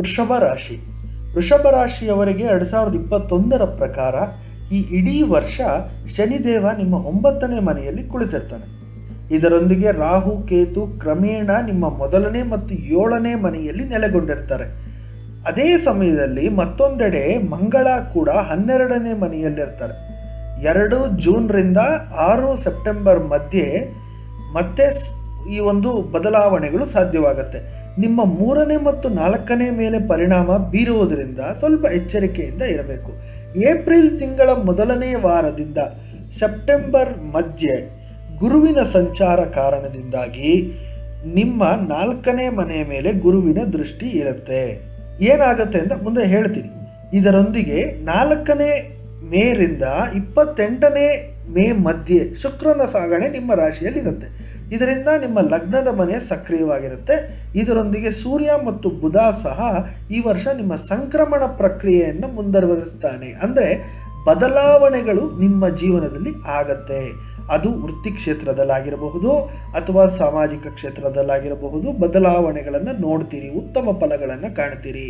ವೃಷಭ ರಾಶಿ. ವೃಷಭ ರಾಶಿಯವರಿಗೆ 2021 ಪ್ರಕಾರ ಈ ಇಡೀ ವರ್ಷ ಶನಿದೇವ ನಿಮ್ಮ 9ನೇ ಮನೆಯಲ್ಲಿ ಕುಳಿತಿರ್ತಾನೆ. ಇದರೊಂದಿಗೆ ರಾಹು ಕೇತು ಕ್ರಮೇಣ ನಿಮ್ಮ 1ನೇ ಮತ್ತು 7ನೇ ಮನೆಯಲ್ಲಿ ನೆಲೆಗೊಂಡಿರ್ತಾರೆ. ಅದೇ ಸಮಯದಲ್ಲಿ ಮತ್ತೊಂದೆಡೆ ಮಂಗಳ ಕೂಡ 12ನೇ ಮನೆಯಲ್ಲಿರ್ತಾರೆ. 2 ಜೂನ್‌ರಿಂದ 6 ಸೆಪ್ಟೆಂಬರ್ ಮಧ್ಯೆ ಮತ್ತೆ ಈ ಒಂದು ಬದಲಾವಣೆಗಳು ಸಾಧ್ಯವಾಗುತ್ತೆ. ನಿಮ್ಮ 3ನೇ ಮತ್ತು 4ನೇ ಮೇಲೆ ಪರಿಣಾಮ ಬೀರುವುದರಿಂದ ಸ್ವಲ್ಪ ಎಚ್ಚರಿಕೆಯಿಂದ ಇರಬೇಕು. ಏಪ್ರಿಲ್ ತಿಂಗಳ 1ನೇ ವಾರದಿಂದ ಸೆಪ್ಟೆಂಬರ್ ಮಧ್ಯೆ ಗುರುವಿನ ಸಂಚಾರ ಕಾರಣದಿಂದಾಗಿ ನಿಮ್ಮ 4ನೇ ಮನೆಯ ಮೇಲೆ ಗುರುವಿನ ದೃಷ್ಟಿ ಇರುತ್ತೆ. ಏನಾಗುತ್ತೆ ಅಂತ ಮುಂದೆ ಹೇಳ್ತೀನಿ. ಇದರೊಂದಿಗೆ 4ನೇ ಮೇರಿಂದ 28ನೇ ಮೇ ಮಧ್ಯೆ ಶುಕ್ರನ ಸಾಗಣೆ ನಿಮ್ಮ ರಾಶಿಯಲ್ಲಿರುತ್ತೆ. ಇದರಿಂದ ನಿಮ್ಮ ಲಗ್ನದ ಮನೆ ಸಕ್ರಿಯವಾಗಿರುತ್ತೆ. ಇದರೊಂದಿಗೆ ಸೂರ್ಯ ಮತ್ತು ಬುಧ ಸಹ ಈ ವರ್ಷ ನಿಮ್ಮ ಸಂಕ್ರಮಣ ಪ್ರಕ್ರಿಯೆಯನ್ನು ಮುಂದುವರಿಸ್ತಾನೆ. ಅಂದರೆ ಬದಲಾವಣೆಗಳು ನಿಮ್ಮ ಜೀವನದಲ್ಲಿ ಆಗತ್ತೆ. ಅದು ವೃತ್ತಿ ಕ್ಷೇತ್ರದಲ್ಲಾಗಿರಬಹುದು ಅಥವಾ ಸಾಮಾಜಿಕ ಕ್ಷೇತ್ರದಲ್ಲಾಗಿರಬಹುದು. ಬದಲಾವಣೆಗಳನ್ನು ನೋಡ್ತೀರಿ, ಉತ್ತಮ ಫಲಗಳನ್ನು ಕಾಣ್ತೀರಿ.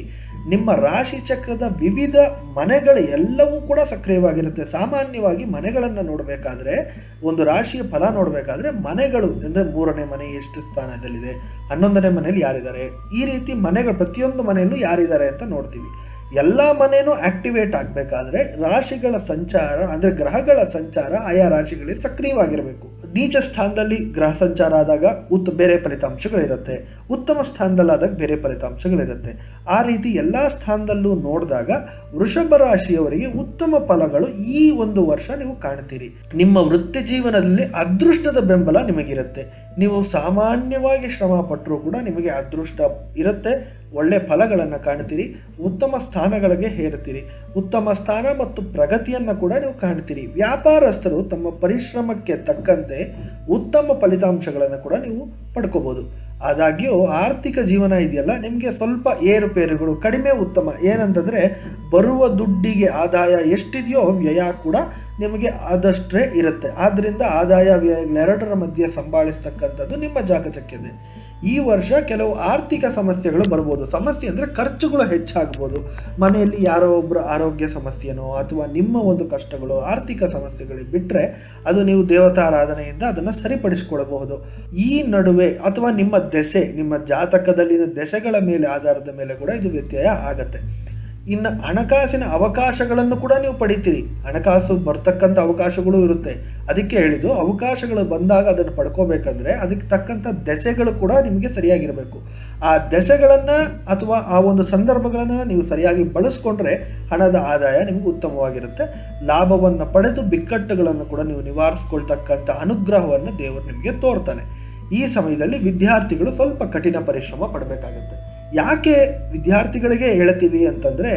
ನಿಮ್ಮ ರಾಶಿ ಚಕ್ರದ ವಿವಿಧ ಮನೆಗಳು ಎಲ್ಲವೂ ಕೂಡ ಸಕ್ರಿಯವಾಗಿರುತ್ತೆ. ಸಾಮಾನ್ಯವಾಗಿ ಮನೆಗಳನ್ನು ನೋಡಬೇಕಾದ್ರೆ, ಒಂದು ರಾಶಿಯ ಫಲ ನೋಡಬೇಕಾದ್ರೆ ಮನೆಗಳು ಅಂದರೆ 3ನೇ ಮನೆ ಎಷ್ಟು ಸ್ಥಾನದಲ್ಲಿದೆ, 11ನೇ ಮನೆಯಲ್ಲಿ ಯಾರಿದ್ದಾರೆ, ಈ ರೀತಿ ಮನೆಗಳು ಪ್ರತಿಯೊಂದು ಮನೆಯಲ್ಲೂ ಯಾರಿದ್ದಾರೆ ಅಂತ ನೋಡ್ತೀವಿ. ಎಲ್ಲ ಮನೆಯೂ ಆಕ್ಟಿವೇಟ್ ಆಗಬೇಕಾದ್ರೆ ರಾಶಿಗಳ ಸಂಚಾರ ಅಂದರೆ ಗ್ರಹಗಳ ಸಂಚಾರ ಆಯಾ ರಾಶಿಗಳಿಗೆ ಸಕ್ರಿಯವಾಗಿರಬೇಕು. ನೀಚ ಸ್ಥಾನದಲ್ಲಿ ಗ್ರಹ ಸಂಚಾರ ಆದಾಗ ಬೇರೆ ಫಲಿತಾಂಶಗಳಿರುತ್ತೆ, ಉತ್ತಮ ಸ್ಥಾನದಲ್ಲಾದಾಗ ಬೇರೆ ಫಲಿತಾಂಶಗಳಿರುತ್ತೆ. ಆ ರೀತಿ ಎಲ್ಲ ಸ್ಥಾನದಲ್ಲೂ ನೋಡಿದಾಗ ವೃಷಭ ರಾಶಿಯವರಿಗೆ ಉತ್ತಮ ಫಲಗಳು ಈ ಒಂದು ವರ್ಷ ನೀವು ಕಾಣ್ತೀರಿ. ನಿಮ್ಮ ವೃತ್ತಿ ಜೀವನದಲ್ಲಿ ಅದೃಷ್ಟದ ಬೆಂಬಲ ನಿಮಗಿರುತ್ತೆ. ನೀವು ಸಾಮಾನ್ಯವಾಗಿ ಶ್ರಮ ಪಟ್ಟರೂ ಕೂಡ ನಿಮಗೆ ಅದೃಷ್ಟ ಇರುತ್ತೆ. ಒಳ್ಳೆ ಫಲಗಳನ್ನು ಕಾಣ್ತೀರಿ, ಉತ್ತಮ ಸ್ಥಾನಗಳಿಗೆ ಹೇರುತ್ತೀರಿ, ಉತ್ತಮ ಸ್ಥಾನ ಮತ್ತು ಪ್ರಗತಿಯನ್ನು ಕೂಡ ನೀವು ಕಾಣ್ತೀರಿ. ವ್ಯಾಪಾರಸ್ಥರು ತಮ್ಮ ಪರಿಶ್ರಮಕ್ಕೆ ತಕ್ಕಂತೆ ಉತ್ತಮ ಫಲಿತಾಂಶಗಳನ್ನು ಕೂಡ ನೀವು ಪಡ್ಕೋಬೋದು. ಆದಾಗ್ಯೂ ಆರ್ಥಿಕ ಜೀವನ ಇದೆಯಲ್ಲ, ನಿಮಗೆ ಸ್ವಲ್ಪ ಏರುಪೇರುಗಳು ಕಡಿಮೆ ಉತ್ತಮ. ಏನಂತಂದರೆ ಬರುವ ದುಡ್ಡಿಗೆ ಆದಾಯ ಎಷ್ಟಿದೆಯೋ ವ್ಯಯ ಕೂಡ ನಿಮಗೆ ಆದಷ್ಟೇ ಇರುತ್ತೆ. ಆದ್ದರಿಂದ ಆದಾಯ ವ್ಯಯಗಳೆರಡರ ಮಧ್ಯೆ ಸಂಭಾಳಿಸ್ತಕ್ಕಂಥದ್ದು ನಿಮ್ಮ ಜಾಗಚಕ್ಯತೆ. ಈ ವರ್ಷ ಕೆಲವು ಆರ್ಥಿಕ ಸಮಸ್ಯೆಗಳು ಬರ್ಬೋದು. ಸಮಸ್ಯೆ ಅಂದರೆ ಖರ್ಚುಗಳು ಹೆಚ್ಚಾಗ್ಬೋದು. ಮನೆಯಲ್ಲಿ ಯಾರೋ ಒಬ್ಬರ ಆರೋಗ್ಯ ಸಮಸ್ಯೆನೋ ಅಥವಾ ನಿಮ್ಮ ಒಂದು ಕಷ್ಟಗಳು, ಆರ್ಥಿಕ ಸಮಸ್ಯೆಗಳು ಬಿಟ್ಟರೆ ಅದು ನೀವು ದೇವತಾರಾಧನೆಯಿಂದ ಅದನ್ನು ಸರಿಪಡಿಸಿಕೊಳ್ಳಬಹುದು. ಈ ನಡುವೆ ಅಥವಾ ನಿಮ್ಮ ದೆಸೆ, ನಿಮ್ಮ ಜಾತಕದಲ್ಲಿನ ದೆಸೆಗಳ ಮೇಲೆ ಆಧಾರದ ಮೇಲೆ ಕೂಡ ಇದು ವ್ಯತ್ಯಯ ಆಗತ್ತೆ. ಇನ್ನು ಹಣಕಾಸಿನ ಅವಕಾಶಗಳನ್ನು ಕೂಡ ನೀವು ಪಡಿತೀರಿ. ಹಣಕಾಸು ಬರ್ತಕ್ಕಂಥ ಅವಕಾಶಗಳು ಇರುತ್ತೆ. ಅದಕ್ಕೆ ಹೇಳಿದ್ದು, ಅವಕಾಶಗಳು ಬಂದಾಗ ಅದನ್ನು ಪಡ್ಕೋಬೇಕಂದ್ರೆ ಅದಕ್ಕೆ ತಕ್ಕಂಥ ದೆಸೆಗಳು ಕೂಡ ನಿಮಗೆ ಸರಿಯಾಗಿರಬೇಕು. ಆ ದೆಸೆಗಳನ್ನು ಅಥವಾ ಆ ಒಂದು ಸಂದರ್ಭಗಳನ್ನು ನೀವು ಸರಿಯಾಗಿ ಬಳಸ್ಕೊಂಡ್ರೆ ಹಣದ ಆದಾಯ ನಿಮಗೆ ಉತ್ತಮವಾಗಿರುತ್ತೆ. ಲಾಭವನ್ನು ಪಡೆದು ಬಿಕ್ಕಟ್ಟುಗಳನ್ನು ಕೂಡ ನೀವು ನಿವಾರಿಸ್ಕೊಳ್ತಕ್ಕಂಥ ಅನುಗ್ರಹವನ್ನು ದೇವರು ನಿಮಗೆ ತೋರ್ತಾನೆ. ಈ ಸಮಯದಲ್ಲಿ ವಿದ್ಯಾರ್ಥಿಗಳು ಸ್ವಲ್ಪ ಕಠಿಣ ಪರಿಶ್ರಮ ಪಡಬೇಕಾಗುತ್ತೆ. ಯಾಕೆ ವಿದ್ಯಾರ್ಥಿಗಳಿಗೆ ಹೇಳ್ತೀವಿ ಅಂತಂದರೆ,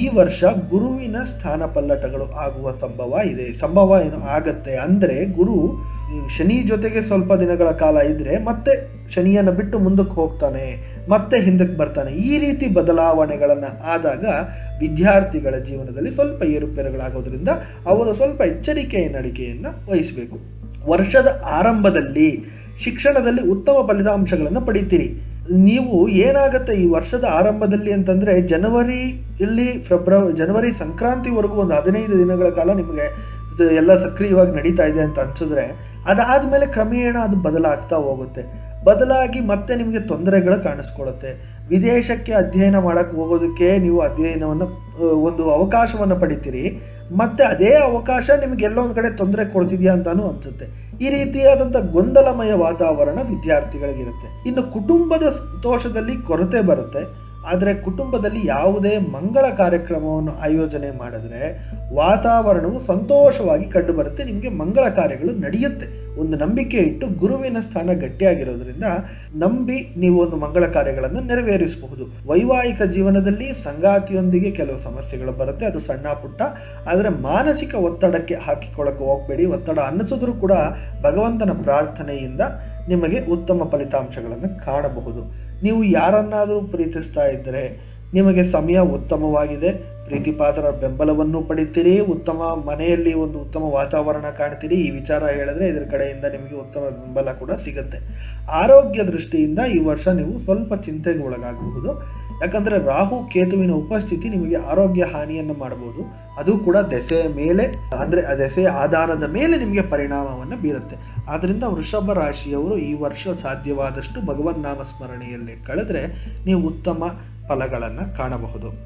ಈ ವರ್ಷ ಗುರುವಿನ ಸ್ಥಾನ ಪಲ್ಲಟಗಳು ಆಗುವ ಸಂಭವ ಇದೆ. ಸಂಭವ ಏನು ಆಗತ್ತೆ ಅಂದರೆ, ಗುರು ಶನಿ ಜೊತೆಗೆ ಸ್ವಲ್ಪ ದಿನಗಳ ಕಾಲ ಇದ್ದರೆ ಮತ್ತೆ ಶನಿಯನ್ನು ಬಿಟ್ಟು ಮುಂದಕ್ಕೆ ಹೋಗ್ತಾನೆ, ಮತ್ತೆ ಹಿಂದಕ್ಕೆ ಬರ್ತಾನೆ. ಈ ರೀತಿ ಬದಲಾವಣೆಗಳನ್ನು ಆದಾಗ ವಿದ್ಯಾರ್ಥಿಗಳ ಜೀವನದಲ್ಲಿ ಸ್ವಲ್ಪ ಏರುಪೇರುಗಳಾಗೋದ್ರಿಂದ ಅವರು ಸ್ವಲ್ಪ ಎಚ್ಚರಿಕೆಯ ನಡಿಕೆಯನ್ನು ವಹಿಸಬೇಕು. ವರ್ಷದ ಆರಂಭದಲ್ಲಿ ಶಿಕ್ಷಣದಲ್ಲಿ ಉತ್ತಮ ಫಲಿತಾಂಶಗಳನ್ನು ಪಡೀತೀರಿ. ನೀವು ಏನಾಗುತ್ತೆ ಈ ವರ್ಷದ ಆರಂಭದಲ್ಲಿ ಅಂತಂದರೆ, ಜನವರಿ ಸಂಕ್ರಾಂತಿವರೆಗೂ ಒಂದು 15 ದಿನಗಳ ಕಾಲ ನಿಮಗೆ ಎಲ್ಲ ಸಕ್ರಿಯವಾಗಿ ನಡೀತಾ ಇದೆ ಅಂತ ಅನಿಸಿದ್ರೆ, ಅದಾದಮೇಲೆ ಕ್ರಮೇಣ ಅದು ಬದಲಾಗ್ತಾ ಹೋಗುತ್ತೆ. ಬದಲಾಗಿ ಮತ್ತೆ ನಿಮಗೆ ತೊಂದರೆಗಳು ಕಾಣಿಸ್ಕೊಳ್ಳುತ್ತೆ. ವಿದೇಶಕ್ಕೆ ಅಧ್ಯಯನ ಮಾಡೋಕ್ಕೆ ಹೋಗೋದಕ್ಕೆ ನೀವು ಅಧ್ಯಯನವನ್ನು ಒಂದು ಅವಕಾಶವನ್ನು ಪಡಿತೀರಿ, ಮತ್ತೆ ಅದೇ ಅವಕಾಶ ನಿಮಗೆ ಎಲ್ಲೊಂದು ಕಡೆ ತೊಂದರೆ ಕೊಡ್ತಿದೆಯಾ ಅಂತಲೂ ಅನಿಸುತ್ತೆ. ಈ ರೀತಿಯಾದಂಥ ಗೊಂದಲಮಯ ವಾತಾವರಣ ವಿದ್ಯಾರ್ಥಿಗಳಿಗಿರುತ್ತೆ. ಇನ್ನು ಕುಟುಂಬದ ಸಂತೋಷದಲ್ಲಿ ಕೊರತೆ ಬರುತ್ತೆ. ಆದರೆ ಕುಟುಂಬದಲ್ಲಿ ಯಾವುದೇ ಮಂಗಳ ಕಾರ್ಯಕ್ರಮವನ್ನು ಆಯೋಜನೆ ಮಾಡಿದ್ರೆ ವಾತಾವರಣವು ಸಂತೋಷವಾಗಿ ಕಂಡುಬರುತ್ತೆ. ನಿಮಗೆ ಮಂಗಳ ಕಾರ್ಯಗಳು ನಡೆಯುತ್ತೆ. ಒಂದು ನಂಬಿಕೆ ಇಟ್ಟು ಗುರುವಿನ ಸ್ಥಾನ ಗಟ್ಟಿಯಾಗಿರೋದ್ರಿಂದ ನಂಬಿ ನೀವು ಒಂದು ಮಂಗಳ ಕಾರ್ಯಗಳನ್ನು ನೆರವೇರಿಸಬಹುದು. ವೈವಾಹಿಕ ಜೀವನದಲ್ಲಿ ಸಂಗಾತಿಯೊಂದಿಗೆ ಕೆಲವು ಸಮಸ್ಯೆಗಳು ಬರುತ್ತೆ, ಅದು ಸಣ್ಣ ಪುಟ್ಟ. ಆದರೆ ಮಾನಸಿಕ ಒತ್ತಡಕ್ಕೆ ಹಾಕಿಕೊಳ್ಳಕ್ಕೆ ಹೋಗಬೇಡಿ. ಒತ್ತಡ ಅನ್ನಿಸಿದ್ರೂ ಕೂಡ ಭಗವಂತನ ಪ್ರಾರ್ಥನೆಯಿಂದ ನಿಮಗೆ ಉತ್ತಮ ಫಲಿತಾಂಶಗಳನ್ನು ಕಾಣಬಹುದು. ನೀವು ಯಾರನ್ನಾದರೂ ಪ್ರೀತಿಸ್ತಾ ಇದ್ದರೆ ನಿಮಗೆ ಸಮಯ ಉತ್ತಮವಾಗಿದೆ. ಪ್ರೀತಿಪಾತ್ರರ ಬೆಂಬಲವನ್ನು ಪಡಿತೀರಿ. ಉತ್ತಮ ಮನೆಯಲ್ಲಿ ಒಂದು ಉತ್ತಮ ವಾತಾವರಣ ಕಾಣ್ತೀರಿ. ಈ ವಿಚಾರ ಹೇಳಿದ್ರೆ ಇದರ ಕಡೆಯಿಂದ ನಿಮಗೆ ಉತ್ತಮ ಬೆಂಬಲ ಕೂಡ ಸಿಗುತ್ತೆ. ಆರೋಗ್ಯ ದೃಷ್ಟಿಯಿಂದ ಈ ವರ್ಷ ನೀವು ಸ್ವಲ್ಪ ಚಿಂತೆಗೆ ಒಳಗಾಗಬಹುದು. ಯಾಕಂದ್ರೆ ರಾಹು ಕೇತುವಿನ ಉಪಸ್ಥಿತಿ ನಿಮಗೆ ಆರೋಗ್ಯ ಹಾನಿಯನ್ನು ಮಾಡಬಹುದು. ಅದು ಕೂಡ ದೆಸೆಯ ಮೇಲೆ ಅಂದ್ರೆ ಆ ದೆಸೆಯ ಆಧಾರದ ಮೇಲೆ ನಿಮಗೆ ಪರಿಣಾಮವನ್ನು ಬೀರುತ್ತೆ. ಆದ್ದರಿಂದ ವೃಷಭ ರಾಶಿಯವರು ಈ ವರ್ಷ ಸಾಧ್ಯವಾದಷ್ಟು ಭಗವನ್ ನಾಮಸ್ಮರಣೆಯಲ್ಲಿ ಕಳೆದ್ರೆ ನೀವು ಉತ್ತಮ ಫಲಗಳನ್ನು ಕಾಣಬಹುದು.